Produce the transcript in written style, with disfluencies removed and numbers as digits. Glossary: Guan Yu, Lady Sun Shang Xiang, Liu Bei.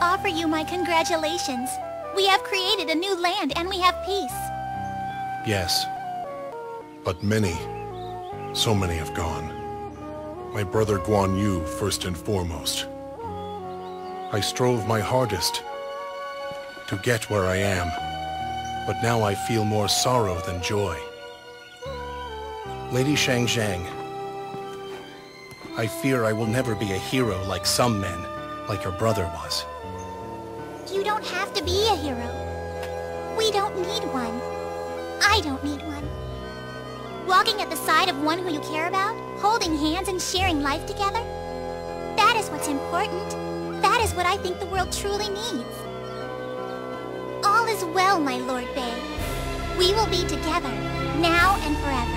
Offer you my congratulations. We have created a new land and we have peace. Yes, but many, so many have gone. My brother Guan Yu first and foremost. I strove my hardest to get where I am, but now I feel more sorrow than joy. Lady Sun Shang Xiang, I fear I will never be a hero like some men, like your brother was. You don't have to be a hero. We don't need one. I don't need one. Walking at the side of one who you care about, holding hands and sharing life together, that is what's important. That is what I think the world truly needs. All is well, my Lord Bei. We will be together, now and forever.